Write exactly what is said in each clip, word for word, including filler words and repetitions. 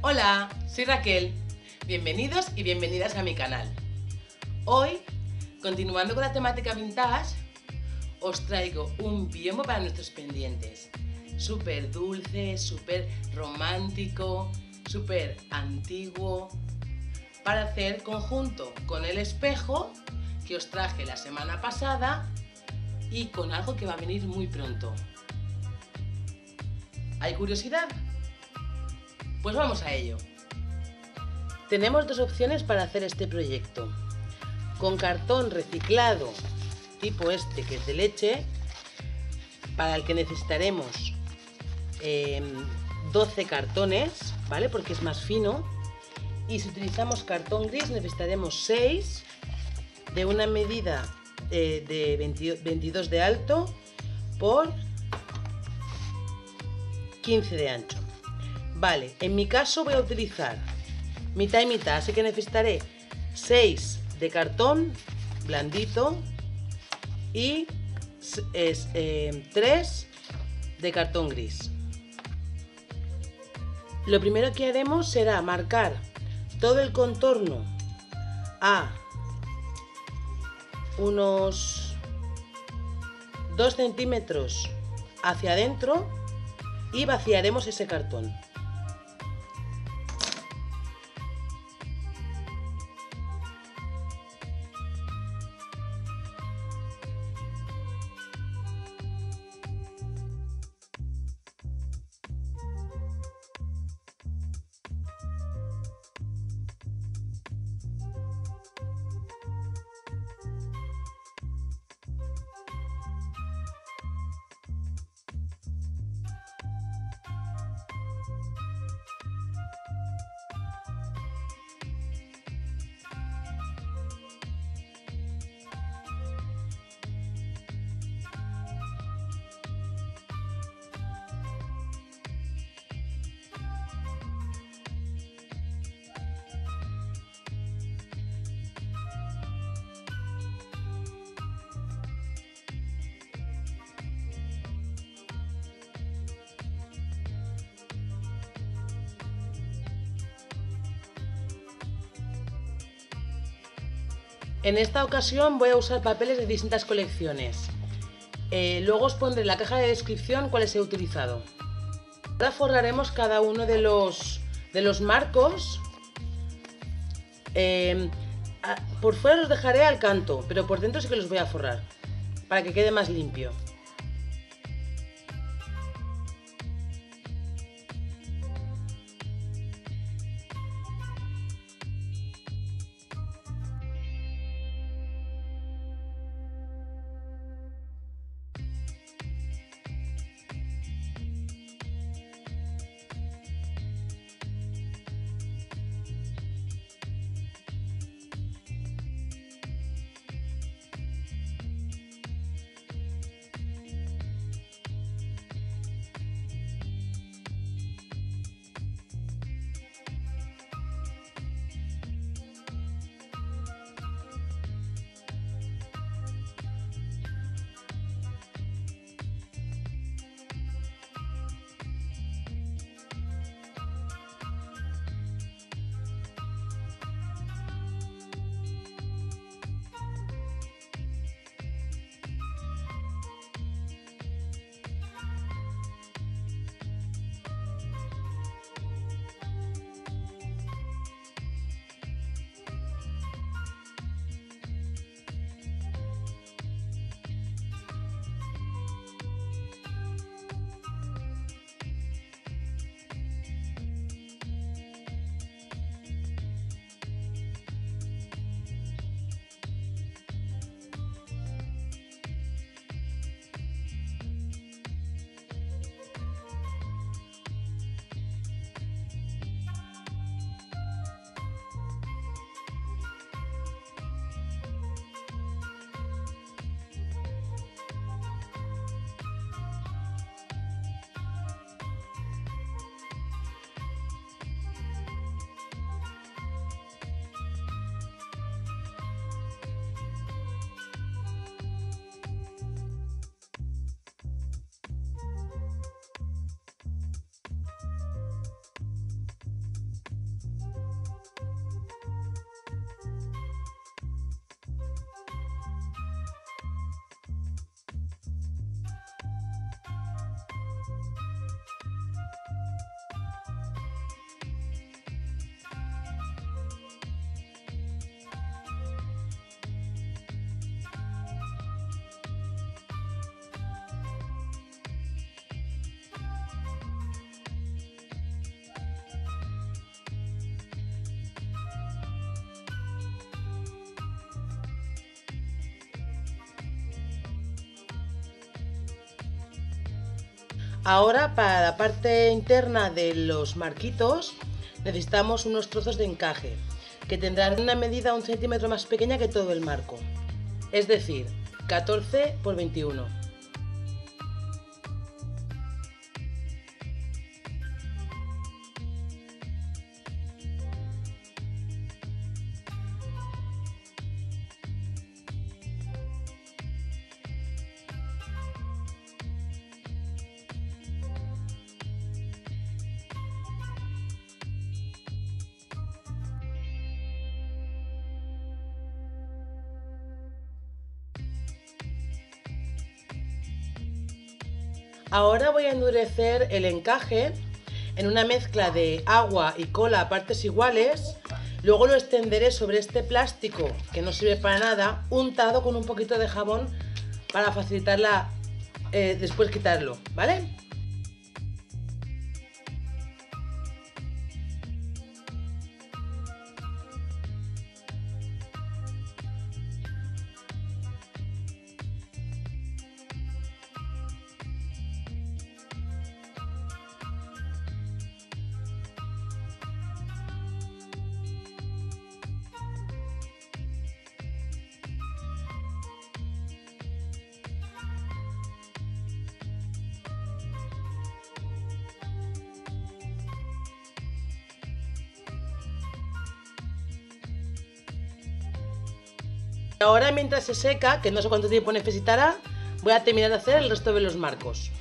Hola, soy Raquel. Bienvenidos y bienvenidas a mi canal. Hoy, continuando con la temática vintage, os traigo un biombo para nuestros pendientes. Súper dulce, súper romántico, súper antiguo, para hacer conjunto con el espejo que os traje la semana pasada y con algo que va a venir muy pronto. ¿Hay curiosidad? Pues vamos a ello. Tenemos dos opciones para hacer este proyecto. Con cartón reciclado, tipo este que es de leche, para el que necesitaremos eh, doce cartones, ¿vale? Porque es más fino. Y si utilizamos cartón gris necesitaremos seis, de una medida eh, de veintidós de alto por quince de ancho. Vale, en mi caso voy a utilizar mitad y mitad, así que necesitaré seis de cartón blandito y es, eh, tres de cartón gris. Lo primero que haremos será marcar todo el contorno a unos dos centímetros hacia adentro y vaciaremos ese cartón. En esta ocasión voy a usar papeles de distintas colecciones. Eh, luego os pondré en la caja de descripción cuáles he utilizado. Ahora forraremos cada uno de los, de los marcos. Eh, por fuera los dejaré al canto, pero por dentro sí que los voy a forrar, para que quede más limpio. Ahora, para la parte interna de los marquitos necesitamos unos trozos de encaje que tendrán una medida un centímetro más pequeña que todo el marco, es decir, catorce por veintiuno. Ahora voy a endurecer el encaje en una mezcla de agua y cola a partes iguales, luego lo extenderé sobre este plástico que no sirve para nada, untado con un poquito de jabón para facilitarla eh, después quitarlo, ¿vale? Ahora, mientras se seca, que no sé cuánto tiempo necesitará, voy a terminar de hacer el resto de los marcos.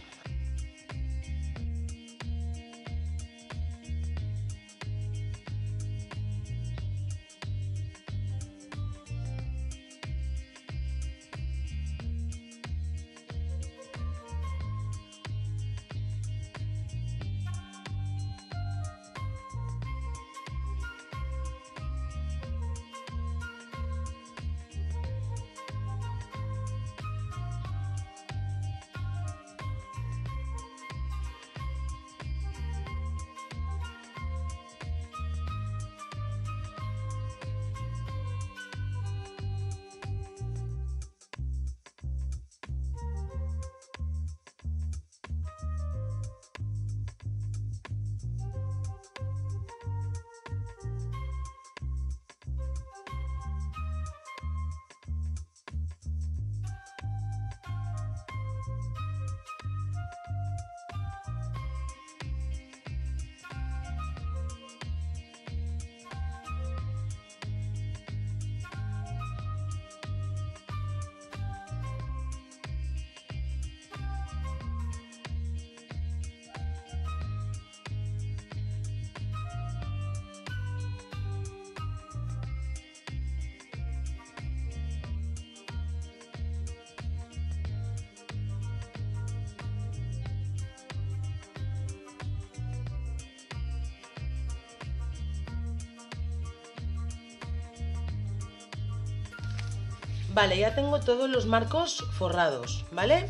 Vale, ya tengo todos los marcos forrados, ¿vale?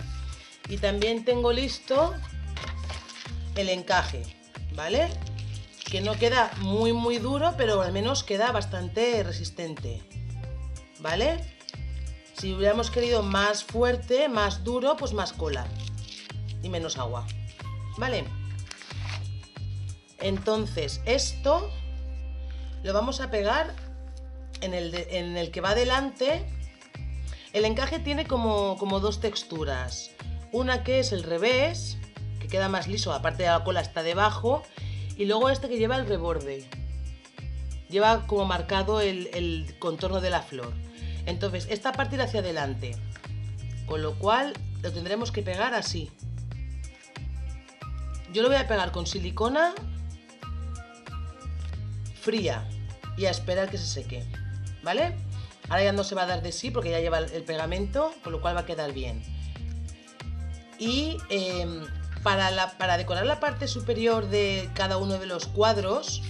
Y también tengo listo el encaje, ¿vale? Que no queda muy muy duro, pero al menos queda bastante resistente, ¿vale? Si hubiéramos querido más fuerte, más duro, pues más cola y menos agua, ¿vale? Entonces esto lo vamos a pegar en el, de, en el que va delante. El encaje tiene como, como dos texturas, una que es el revés, que queda más liso, aparte de la cola está debajo, y luego este que lleva el reborde, lleva como marcado el, el contorno de la flor. Entonces esta parte irá hacia adelante, con lo cual lo tendremos que pegar así. Yo lo voy a pegar con silicona fría y a esperar que se seque, ¿vale? Ahora ya no se va a dar de sí porque ya lleva el pegamento, con lo cual va a quedar bien. Y eh, para, la, para decorar la parte superior de cada uno de los cuadros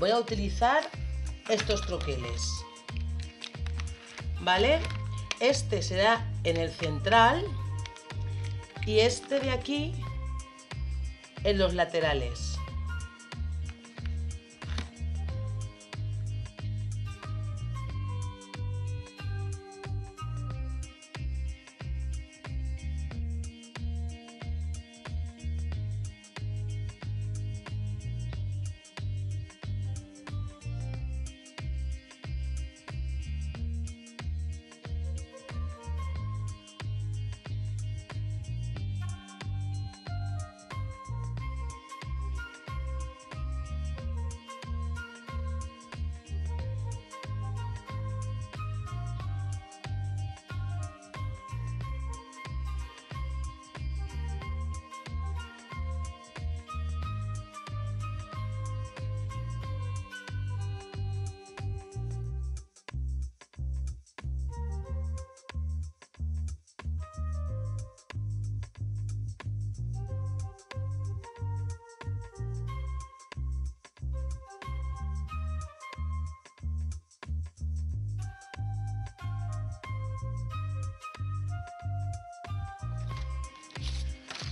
voy a utilizar estos troqueles, ¿vale? Este será en el central y este de aquí en los laterales.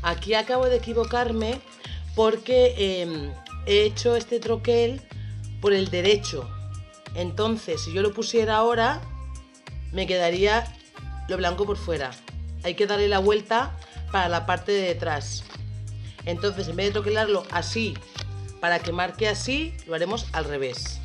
Aquí acabo de equivocarme porque eh, he hecho este troquel por el derecho. Entonces, si yo lo pusiera ahora, me quedaría lo blanco por fuera. Hay que darle la vuelta para la parte de detrás. Entonces, en vez de troquelarlo así, para que marque así, lo haremos al revés.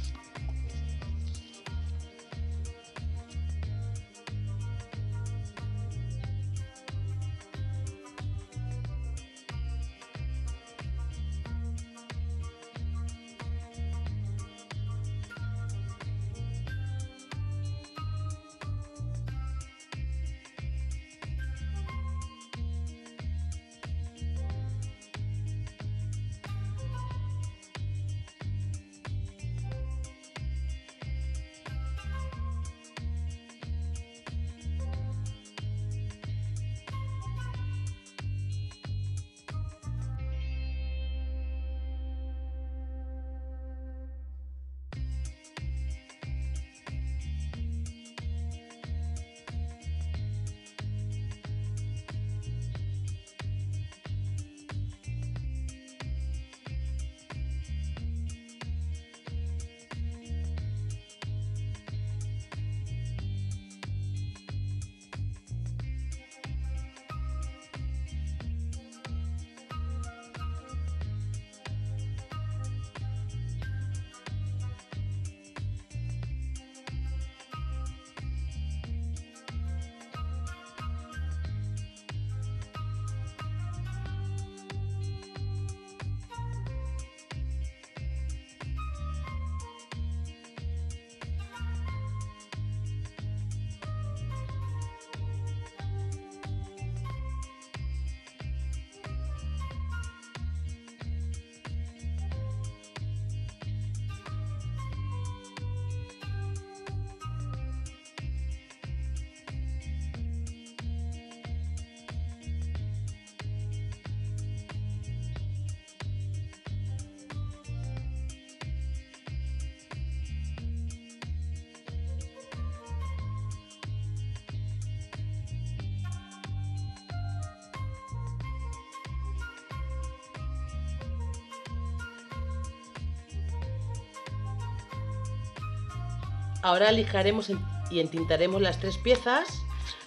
Ahora lijaremos y entintaremos las tres piezas.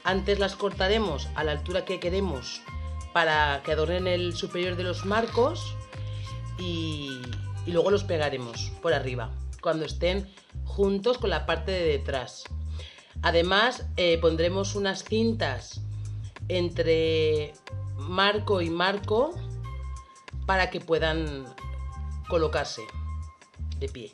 Antes las cortaremos a la altura que queremos para que adornen el superior de los marcos y, y luego los pegaremos por arriba cuando estén juntos con la parte de detrás. Además eh, pondremos unas cintas entre marco y marco para que puedan colocarse de pie.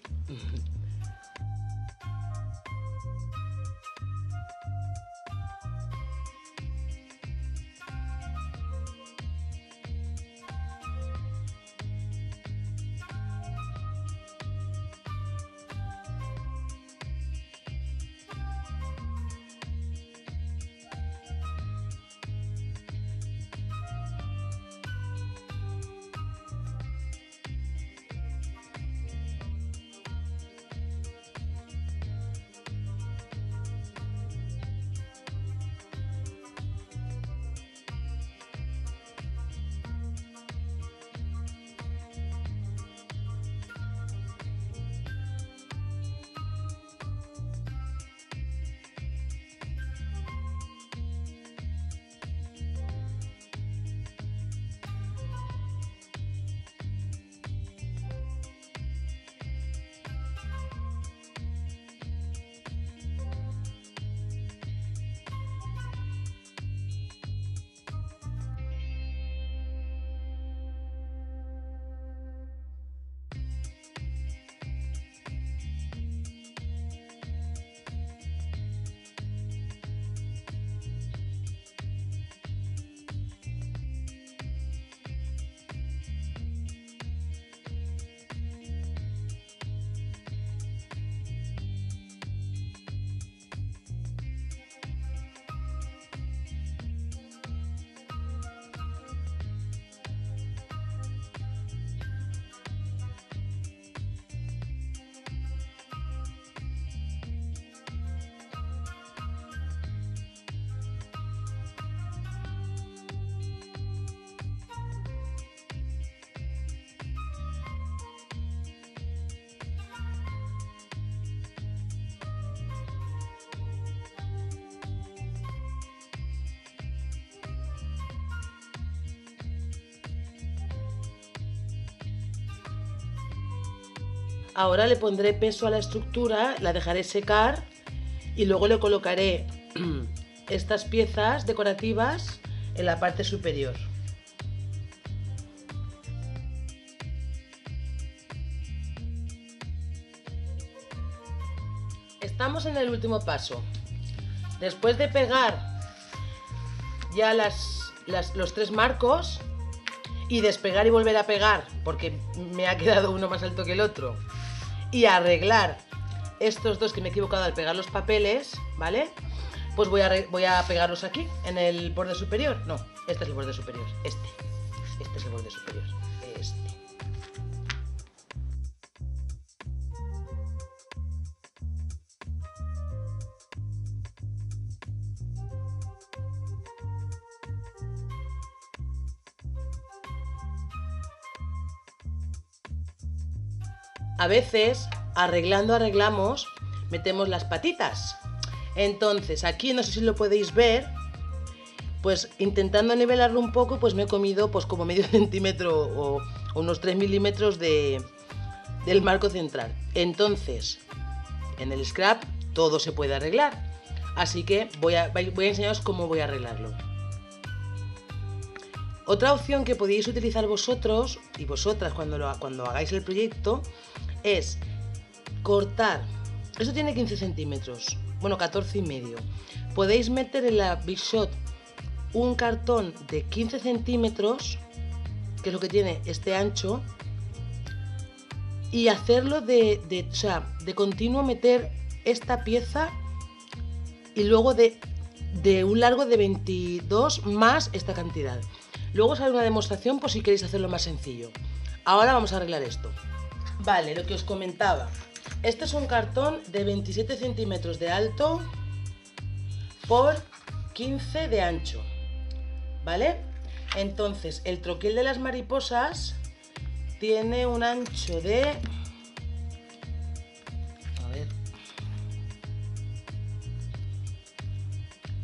Ahora le pondré peso a la estructura, la dejaré secar y luego le colocaré estas piezas decorativas en la parte superior. Estamos en el último paso. Después de pegar ya las, las, los tres marcos y despegar y volver a pegar, porque me ha quedado uno más alto que el otro, y arreglar estos dos que me he equivocado al pegar los papeles, ¿vale? Pues voy a, voy a pegarlos aquí, en el borde superior. No, este es el borde superior, este. Este es el borde superior, este. A veces, arreglando arreglamos, metemos las patitas. Entonces, aquí, no sé si lo podéis ver, pues intentando nivelarlo un poco, pues me he comido pues como medio centímetro o unos tres milímetros de, del marco central. Entonces, en el scrap todo se puede arreglar, así que voy a, voy a enseñaros cómo voy a arreglarlo. Otra opción que podéis utilizar vosotros y vosotras cuando, lo, cuando hagáis el proyecto es cortar. Esto tiene quince centímetros, bueno, catorce y medio. Podéis meter en la Big Shot un cartón de quince centímetros, que es lo que tiene este ancho, y hacerlo de, de, o sea, de continuo meter esta pieza y luego de, de un largo de veintidós más esta cantidad. Luego os haré una demostración por si queréis hacerlo más sencillo. Ahora vamos a arreglar esto. Vale, lo que os comentaba. Este es un cartón de veintisiete centímetros de alto por quince de ancho. ¿Vale? Entonces, el troquel de las mariposas tiene un ancho de... A ver...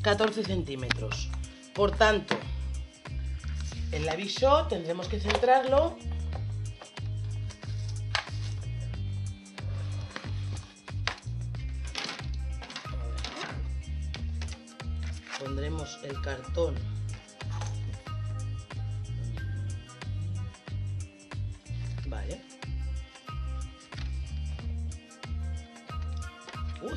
catorce centímetros. Por tanto... En la Big Shot tendremos que centrarlo . Pondremos el cartón . Vale Uy.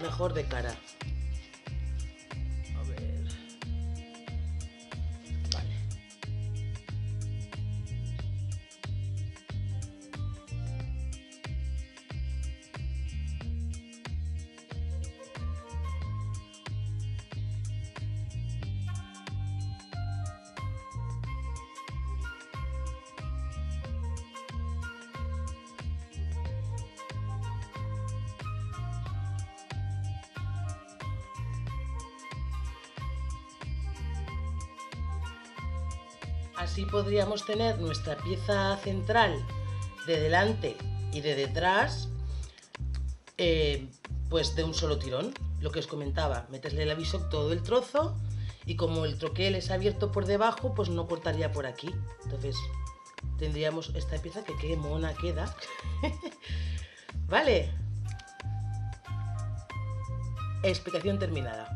Mejor de cara. A ver. Vale. Así podríamos tener nuestra pieza central de delante y de detrás, eh, pues de un solo tirón. Lo que os comentaba, metesle el aviso todo el trozo y como el troquel es abierto por debajo, pues no cortaría por aquí. Entonces tendríamos esta pieza que qué mona queda. Vale. Explicación terminada.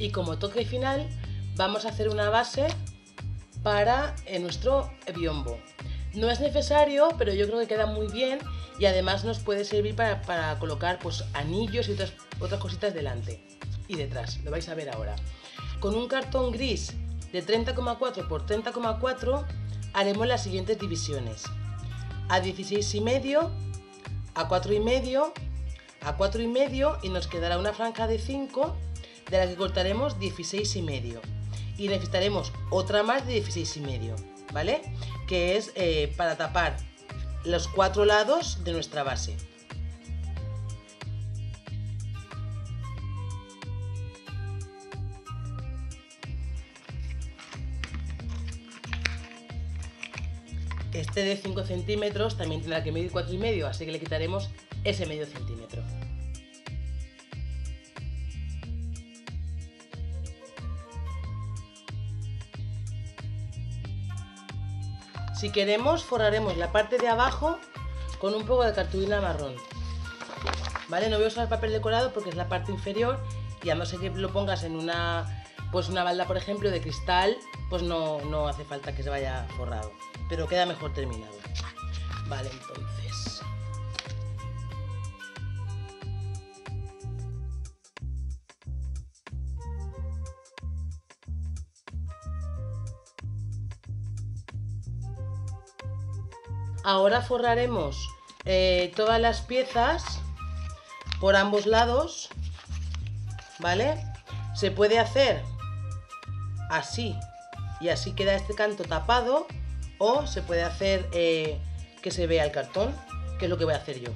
y como toque final vamos a hacer una base para nuestro biombo. No es necesario, pero yo creo que queda muy bien y además nos puede servir para, para colocar pues, anillos y otras, otras cositas delante y detrás, lo vais a ver ahora. Con un cartón gris de treinta coma cuatro por treinta coma cuatro haremos las siguientes divisiones: a dieciséis y medio, a cuatro y medio, a cuatro y medio, y nos quedará una franja de cinco de la que cortaremos dieciséis y medio, y necesitaremos otra más de dieciséis y medio, ¿vale? Que es eh, para tapar los cuatro lados de nuestra base. Este de cinco centímetros también tendrá que medir cuatro y medio, así que le quitaremos ese medio centímetro. Si queremos, forraremos la parte de abajo con un poco de cartulina marrón. ¿Vale? No voy a usar papel decorado porque es la parte inferior y a no ser que lo pongas en una, pues una balda, por ejemplo, de cristal, pues no, no hace falta que se vaya forrado, pero queda mejor terminado. Vale, entonces... Ahora forraremos eh, todas las piezas por ambos lados, ¿vale? Se puede hacer así y así queda este canto tapado, o se puede hacer eh, que se vea el cartón, que es lo que voy a hacer yo.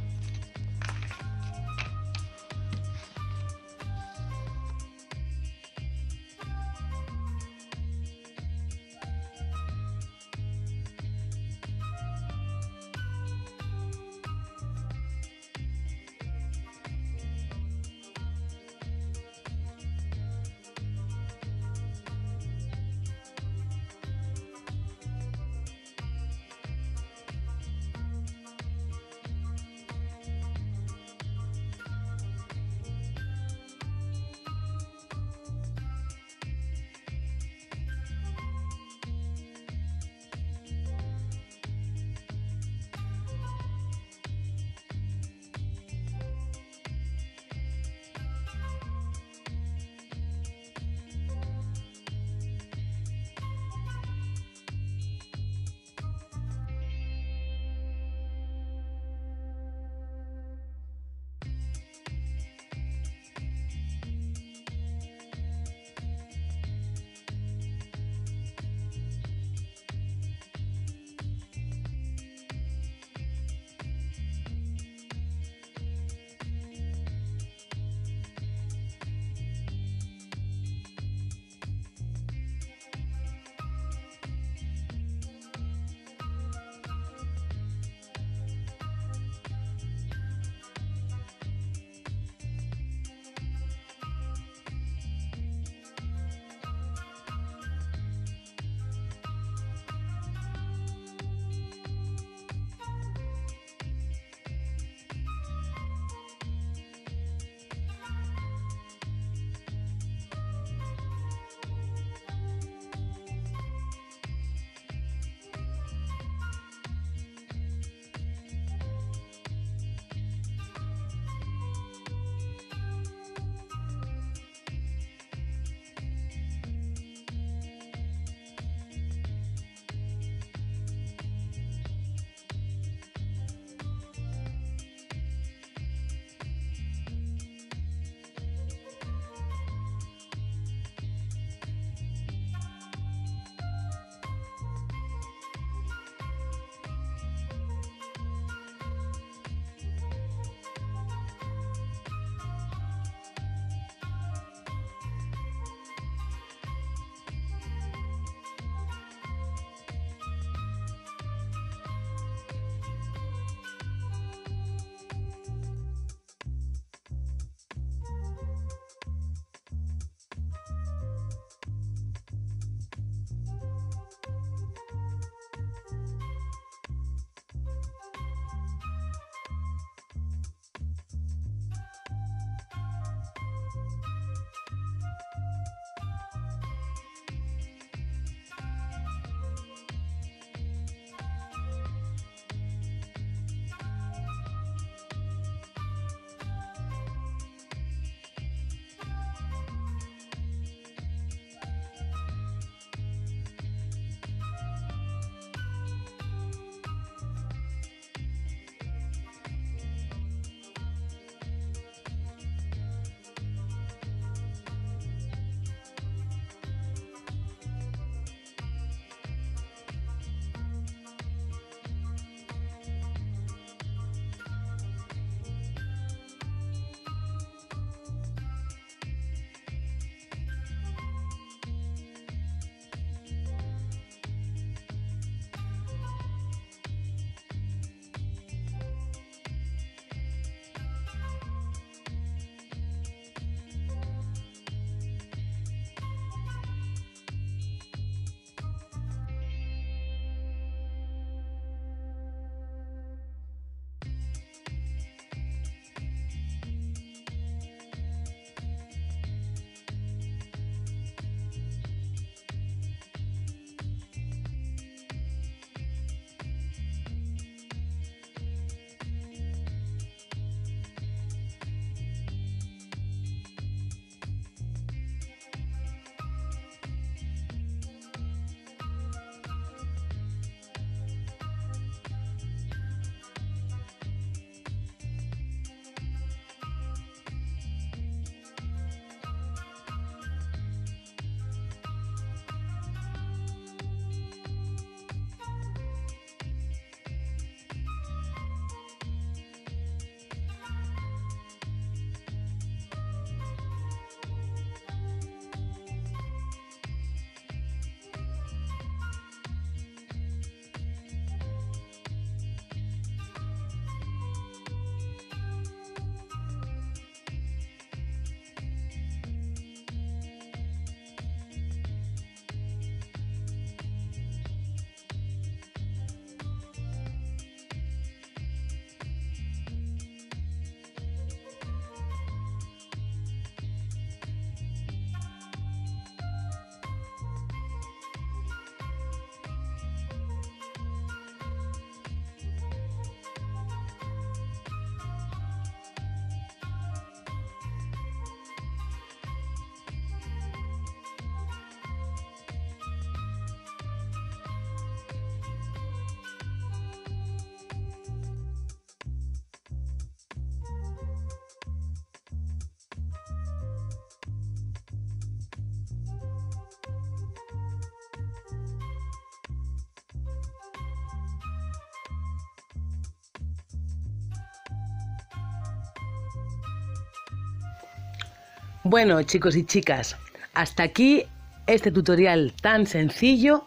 Bueno, chicos y chicas, hasta aquí este tutorial tan sencillo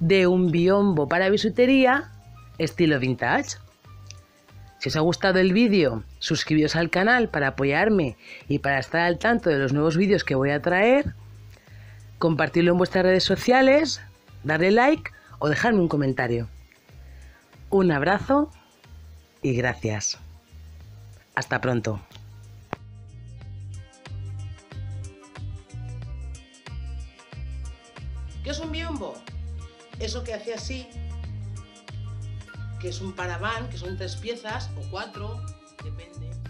de un biombo para bisutería estilo vintage. Si os ha gustado el vídeo, suscribíos al canal para apoyarme y para estar al tanto de los nuevos vídeos que voy a traer. Compartirlo en vuestras redes sociales, darle like o dejarme un comentario. Un abrazo y gracias. Hasta pronto. ¿Qué es un biombo? Eso que hace así, que es un paraván, que son tres piezas o cuatro, depende.